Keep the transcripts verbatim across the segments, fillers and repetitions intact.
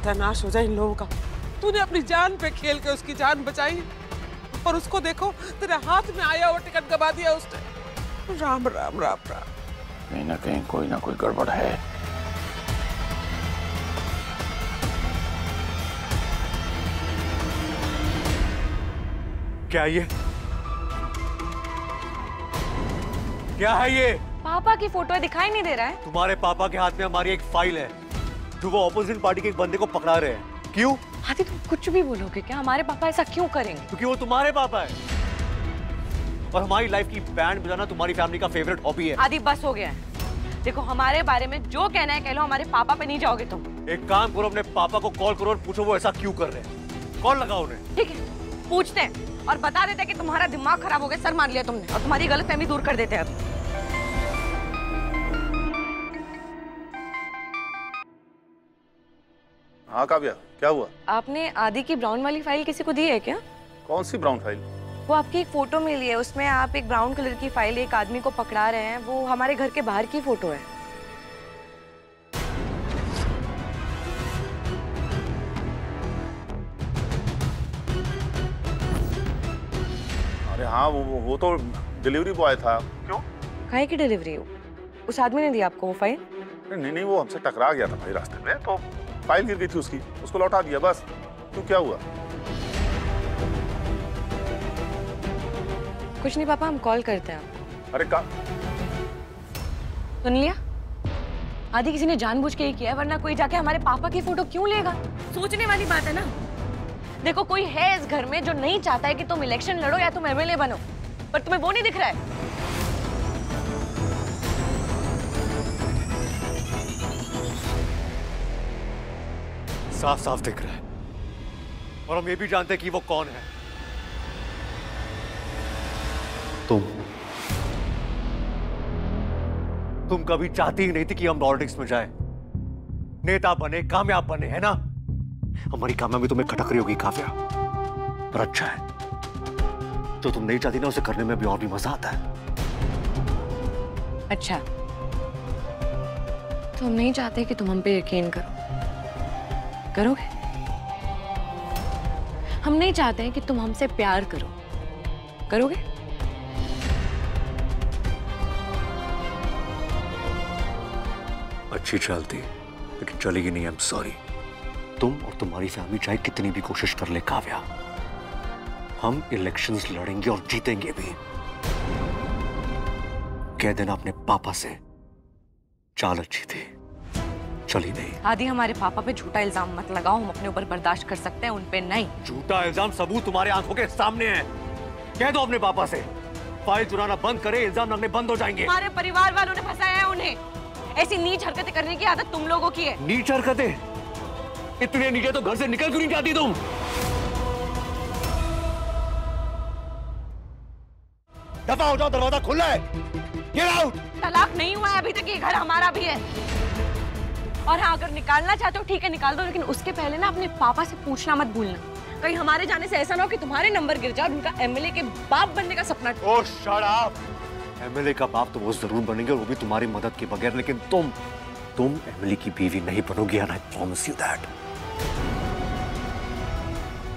सत्यानाश हो जाए इन लोगों का। तूने अपनी जान पे खेल के उसकी जान बचाई और उसको देखो तेरे हाथ में आया और टिकट गवा दिया उसने। राम राम राम राम। कहीं ना कहीं कोई ना कोई गड़बड़ है। क्या ये क्या है? ये पापा की फोटो है, दिखाई नहीं दे रहा है। तुम्हारे पापा के हाथ में हमारी एक फाइल है जो वो ऑपोजिट पार्टी के एक बंदे को पकड़ा रहे हैं। क्यों आदि, तुम कुछ भी बोलोगे क्या? हमारे पापा ऐसा क्यों करेंगे? क्योंकि वो तुम्हारे पापा है और हमारी लाइफ की बैंड बजाना तुम्हारी फैमिली का फेवरेट हॉबी है। आदि बस हो गया है। देखो हमारे बारे में जो कहना है कह लो, हमारे पापा पे नहीं जाओगे तुम। एक काम करो, अपने पापा को कॉल करो और पूछो वो ऐसा क्यों कर रहे हैं, कॉल लगाओ उन्हें। ठीक है, पूछते हैं और बता देते हैं कि तुम्हारा दिमाग खराब हो गया, सर मान लिया तुमने, और तुम्हारी गलतफहमी दूर कर देते हैं। हाँ काव्या, क्या हुआ? आपने आदि की ब्राउन वाली फाइल किसी को दी है क्या? कौन सी ब्राउन फाइल? वो आपकी एक फोटो मिली है, उसमें आप एक ब्राउन कलर की फाइल एक आदमी को पकड़ा रहे हैं। वो हमारे घर के बाहर की फोटो है। अरे हाँ, वो वो तो डिलीवरी बॉय था। क्यों? कहाँ की डिलीवरी? उस आदमी ने दी आपको वो फाइल? नहीं नहीं, वो हमसे टकरा गया था भाई रास्ते में, तो फाइल गिर गई थी उसकी, उसको लौटा दिया बस। क्यों, क्या हुआ? कुछ नहीं पापा, हम कॉल करते हैं। अरे का सुन लिया? आदि किसी ने जानबूझ के ही किया, वरना कोई जाके हमारे पापा की फोटो क्यों लेगा? सोचने वाली बात है ना। देखो कोई है इस घर में जो नहीं चाहता है कि तुम इलेक्शन लड़ो या तुम एमएलए बनो, पर तुम्हें वो नहीं दिख रहा है। साफ साफ दिख रहा है और हम ये भी जानते हैं कि वो कौन है। तुम तुम कभी चाहती ही नहीं थी कि हम पॉलिटिक्स में जाएं, नेता बने, कामयाब बने, है ना? हमारी कामयाबी तुम्हें खटक रही होगी काव्या, पर अच्छा है जो तुम नहीं चाहती ना, उसे करने में भी और भी मजा आता है। अच्छा, तो हम नहीं चाहते कि तुम हम पे यकीन करो, करोगे? हम नहीं चाहते हैं कि तुम हमसे प्यार करो, करोगे? अच्छी चलती लेकिन चलेगी नहीं। I am sorry. तुम और तुम्हारी फैमिली चाहे कितनी भी कोशिश कर ले काव्या, हम इलेक्शंस लड़ेंगे और जीतेंगे भी। कह देना अपने पापा से चाल अच्छी थी, चली नहीं। आदि हमारे पापा पे झूठा इल्जाम मत लगाओ, हम अपने ऊपर बर्दाश्त कर सकते हैं, उन पे नहीं। झूठा इल्जाम, सबूत तुम्हारे आंखों के सामने है। कह दो अपने पापा से फाइल चुराना बंद करे, इल्जाम लगने बंद हो जाएंगे। हमारे परिवार वालों ने फंसाया है उन्हें। ऐसी नीच हरकतें करने की आदत तुम लोगों की है। नीच हरकतें? इतने नीचे तो घर से निकल क्यों नहीं जाती तुम? दफा हो जाओ, दरवाजा खुला है। Get out. तलाक नहीं हुआ है अभी तक, ये घर हमारा भी है। और हाँ, अगर निकालना चाहते हो ठीक है निकाल दो, लेकिन उसके पहले ना अपने पापा से पूछना मत भूलना, कहीं हमारे जाने से ऐसा ना हो कि तुम्हारे नंबर गिर जाए, उनका एमएलए के बाप बनने का सपना। ओ शट अप। एमएलए का बाप तो वो जरूर बनेंगे और वो भी तुम्हारी मदद के बगैर, लेकिन तुम तुम एमएलए की बीवी नहीं बनोगी, आई प्रॉमिस यू दैट।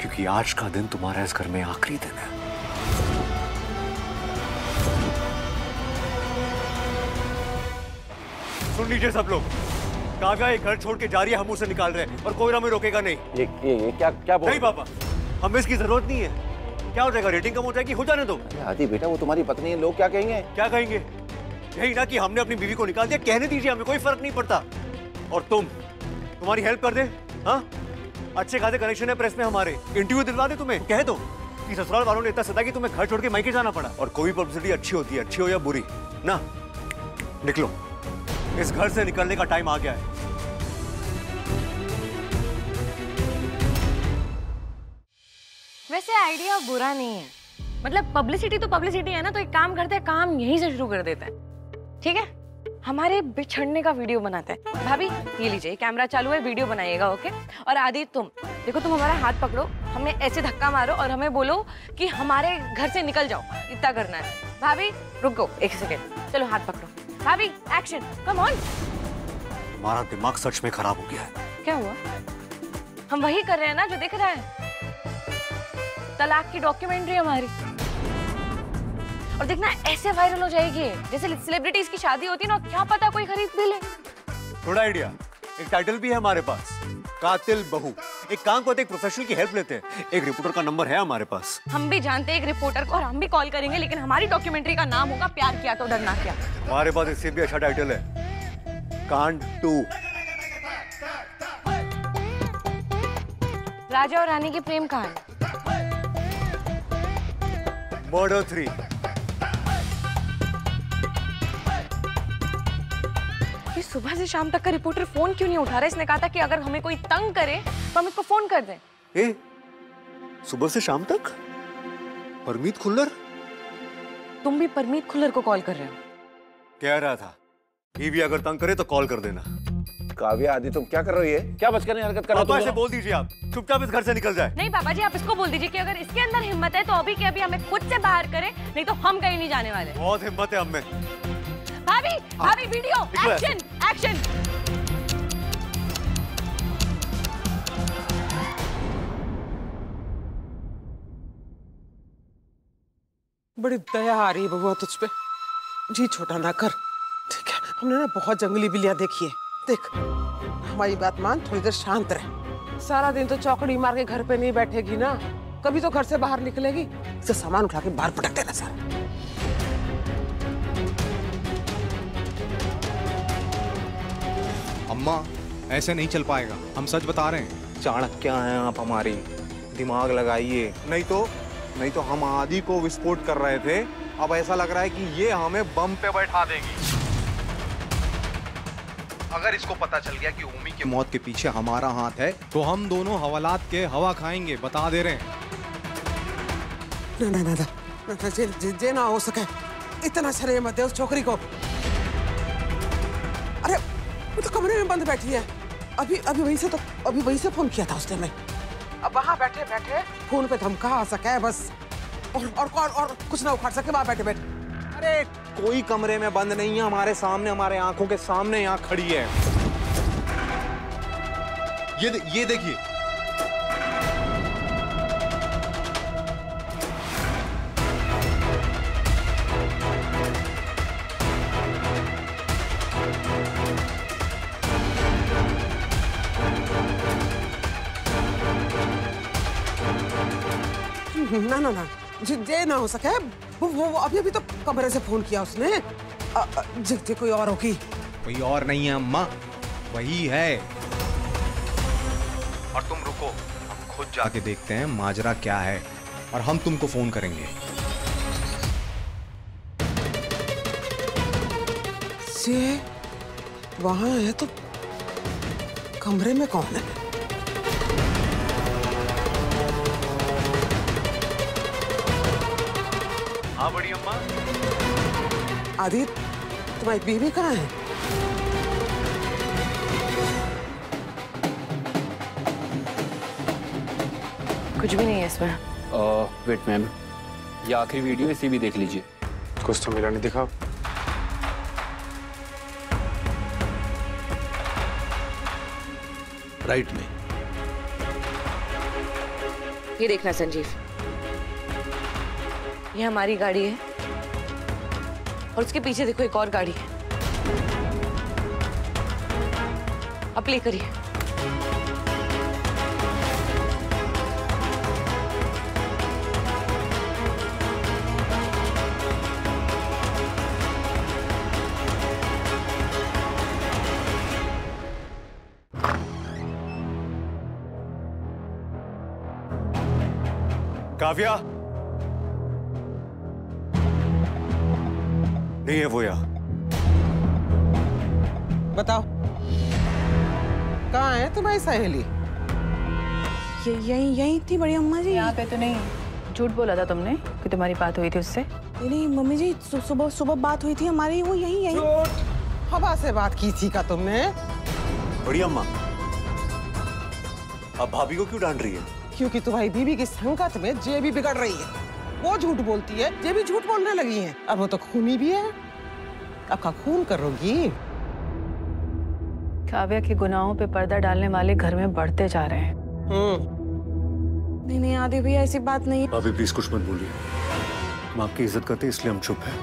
क्योंकि आज का दिन तुम्हारा इस घर में आखिरी दिन है। सुन लीजिए सब लोग, काव्या ये घर छोड़ के जा रही है, हम उसे निकाल रहे हैं और कोई हमें रोकेगा नहीं। ये ये, ये क्या क्या बोल? नहीं पापा, हमें इसकी जरूरत नहीं है। क्या हो जाएगा, रेटिंग कम हो जाएगी? हो जाने दो। आदि बेटा, वो तुम्हारी पत्नी है, लोग क्या कहेंगे? क्या कहेंगे? यही ना कि हमने अपनी बीवी को निकाल दिया। कहने दीजिए, हमें कोई फर्क नहीं पड़ता। और तुम तुम्हारी हेल्प कर दे। हाँ, अच्छे खासे कनेक्शन है प्रेस में हमारे, इंटरव्यू दिलवा दे तुम्हें। कह दो कि ससुराल वालों ने इतना सता कि तुम्हें घर छोड़ के मायके जाना पड़ा। और कोई पब्लिसिटी अच्छी होती है, अच्छी हो या बुरी ना। निकलो, इस घर से निकलने का टाइम आ गया है। वैसे आइडिया बुरा नहीं है, मतलब पब्लिसिटी तो पब्लिसिटी है ना, तो एक काम करते हैं, काम यहीं से शुरू कर देते हैं। ठीक है, हमारे बिछड़ने का वीडियो बनाते हैं। भाभी ये लीजिए, कैमरा चालू है, वीडियो बनाइएगा। ओके? और आदि तुम देखो, तुम हमारा हाथ पकड़ो, हमें ऐसे धक्का मारो और हमें बोलो कि हमारे घर से निकल जाओ, इतना करना है। भाभी रुको एक सेकेंड, चलो हाथ पकड़ो। भाभी एक्शन, कम ऑन। हमारा दिमाग सच में खराब हो गया है। क्या हुआ? हम वही कर रहे हैं ना जो दिख रहा है। तलाक की डॉक्यूमेंट्री हमारी, और देखना ऐसे वायरल हो जाएगी जैसे सेलिब्रिटीज की शादी होती है ना, क्या पता कोई खरीद भी ले। थोड़ा आइडिया, एक टाइटल भी है हमारे पास, कातिल बहू। एक काम करते, एक प्रोफेशनल की हेल्प लेते हैं, एक रिपोर्टर का नंबर है हमारे पास। हम भी जानते हैं एक रिपोर्टर को और हम भी कॉल करेंगे, लेकिन हमारी डॉक्यूमेंट्री का नाम होगा प्यार किया तो डरना क्या। हमारे पास इससे भी अच्छा टाइटल है, कांड टू। राजा और रानी की प्रेम कांड। Murder three. सुबह से शाम तक का रिपोर्टर फोन क्यों नहीं उठा रहा है? इसने कहा था कि अगर हमें कोई तंग करे तो हम इसको फोन कर दें। ए, सुबह से शाम तक? परमीत खुल्लर? तुम भी परमीत खुल्लर को कॉल कर रहे हो? कह रहा था ये भी अगर तंग करे तो कॉल कर देना। काव्या, आदि, तुम क्या कर रही है? क्या बचकर नहीं हरकत कर रहा? पापा इसे बोल दीजिए आप चुपचाप इस घर से निकल जाए। नहीं पापा जी, आप इसको बोल दीजिए कि अगर इसके अंदर हिम्मत है तो अभी के अभी हमें खुद से बाहर करे, नहीं तो हम कहीं नहीं जाने वाले। बहुत हिम्मत है हमें। भाभी, भाभी, वीडियो, एक्शन, एक्शन। बड़ी दया आ रही है बबुआ तुझ पे। जी छोटा ना कर, ठीक है? हमने ना बहुत जंगली बिल्लियां देखी है। देख, हमारी बात मान, थोड़ी देर शांत रहे। सारा दिन तो चौकड़ी मार के घर पे नहीं बैठेगी ना, कभी तो घर से बाहर निकलेगी। इसे सामान उठा के बाहर पटक देना सारा। अम्मा, ऐसे नहीं चल पाएगा, हम सच बता रहे हैं। चाणक्य हैं आप हमारी, दिमाग लगाइए। नहीं तो नहीं तो हम आदि को विस्फोट कर रहे थे, अब ऐसा लग रहा है कि ये हमें बम पे बैठा देगी। अगर इसको पता चल गया कि उमी के मौत के पीछे हमारा हाथ है तो हम दोनों हवालात के हवा खाएंगे, बता दे रहे हैं। ना ना ना ना जे, जे, जे ना हो सके, इतना शरीर मत दे उस छोकरी को। अरे वो तो कमरे में बंद बैठी है, अभी अभी वहीं से तो अभी वहीं से फोन किया था उसने। मैं अब वहाँ बैठे बैठे फोन पे धमका आ सका है बस, और और और, और कुछ ना उखाड़ सके वहाँ बैठे बैठे। अरे कोई कमरे में बंद नहीं है, हमारे सामने, हमारे आंखों के सामने यहाँ खड़ी है। ये द, ये देखिए, ना ना ना जे ना हो सके, वो वो अभी अभी तो कमरे से फोन किया उसने। आ, जे, जे कोई और होगी। कोई और नहीं है अम्मा, वही है। और तुम रुको, हम खुद जाके देखते हैं माजरा क्या है, और हम तुमको फोन करेंगे। जे वहां है तो कमरे में कौन है? हाँ बड़ी अम्मा। आदि, तुम्हारी बीवी कहाँ है? कुछ भी नहीं है इसमें। uh, वेट मैम, ये आखिरी वीडियो इसी भी देख लीजिए। कुछ तो मिला नहीं, दिखाओ। राइट में ये देखना संजीव, ये हमारी गाड़ी है और उसके पीछे देखो एक और गाड़ी है। अब प्ले करिए। काव्या, ये वो यार बताओ कहाँ है तुम्हारी सहेली? ये यही यही थी बड़ी अम्मा जी। यहाँ पे तो नहीं? झूठ बोला था तुमने कि तुम्हारी बात हुई थी उससे। नहीं मम्मी जी, सुबह सुबह बात हुई थी हमारी, वो यही यही झूठ। हवा से बात की थी का तुमने? बड़ी अम्मा, अब भाभी को क्यों डांट रही है? क्योंकि तुम्हारी बीवी की संगत में जे भी बिगड़ रही है। वो झूठ बोलती है, ये भी झूठ बोलने लगी है, और वो तो खूनी भी है। आपका खून करोगी। काव्या के गुनाहों पे पर्दा डालने वाले घर में बढ़ते जा रहे हैं। नहीं नहीं आदि भैया ऐसी बात नहीं। भाभी प्लीज कुछ मत बोलिए, हम आपकी इज्जत करते इसलिए हम चुप हैं,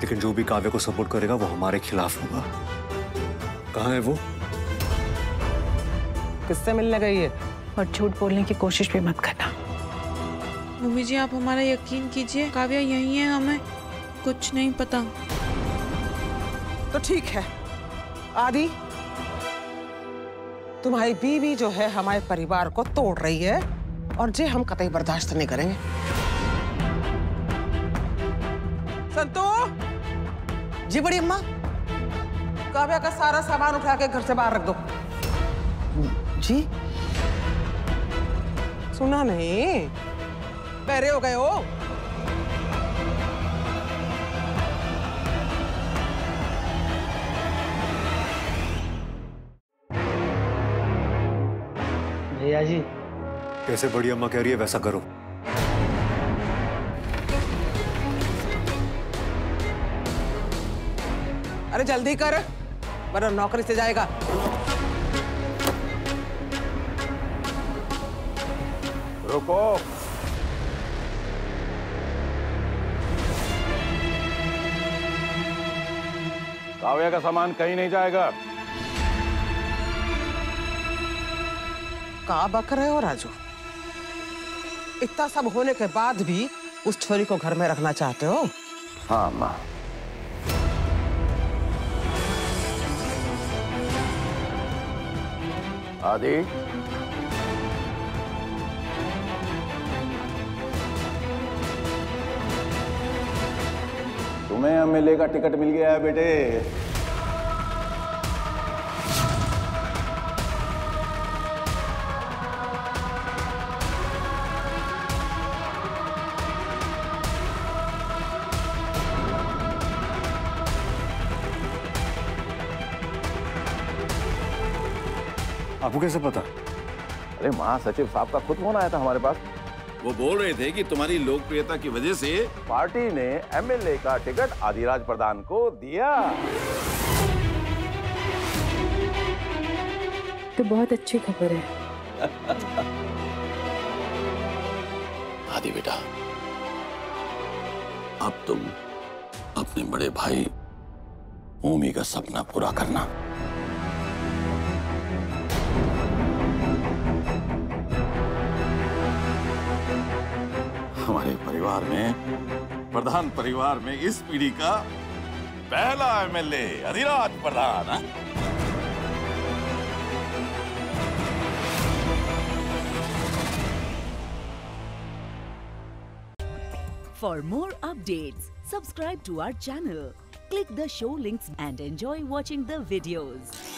लेकिन जो भी काव्य को सपोर्ट करेगा वो हमारे खिलाफ होगा। कहाँ है वो? किससे मिलने गई है? और झूठ बोलने की कोशिश भी मत करना। मम्मी जी आप हमारा यकीन कीजिए, काव्या यही है, हमें कुछ नहीं पता। तो ठीक है आदि, तुम्हारी बीवी जो है हमारे परिवार को तोड़ रही है और जे हम कतई बर्दाश्त नहीं करेंगे। संतो जी, बड़ी अम्मा काव्या का सारा सामान उठा के घर से बाहर रख दो। जी सुना नहीं, बहरे हो गए हो। भैया जी कैसे बड़ी अम्मा कह रही है वैसा करो। अरे जल्दी कर वरना नौकरी से जाएगा। रुको, काव्या का सामान कहीं नहीं जाएगा। का बक रहे हो राजू, इतना सब होने के बाद भी उस छोरी को घर में रखना चाहते हो? हाँ माँ। आदि तुम्हें एम एल ए का टिकट मिल गया है बेटे। आपको कैसे पता? अरे महासचिव साहब का खुद फोन आया था हमारे पास। वो बोल रहे थे कि तुम्हारी लोकप्रियता की वजह से पार्टी ने एम एल ए का टिकट आदिराज प्रधान को दिया। तो बहुत अच्छी खबर है। आदि बेटा अब तुम अपने बड़े भाई ओमी का सपना पूरा करना। हमारे परिवार में, प्रधान परिवार में इस पीढ़ी का पहला M L A Adiraj Pradhan. For more updates, subscribe to our channel, click the show links and enjoy watching the videos.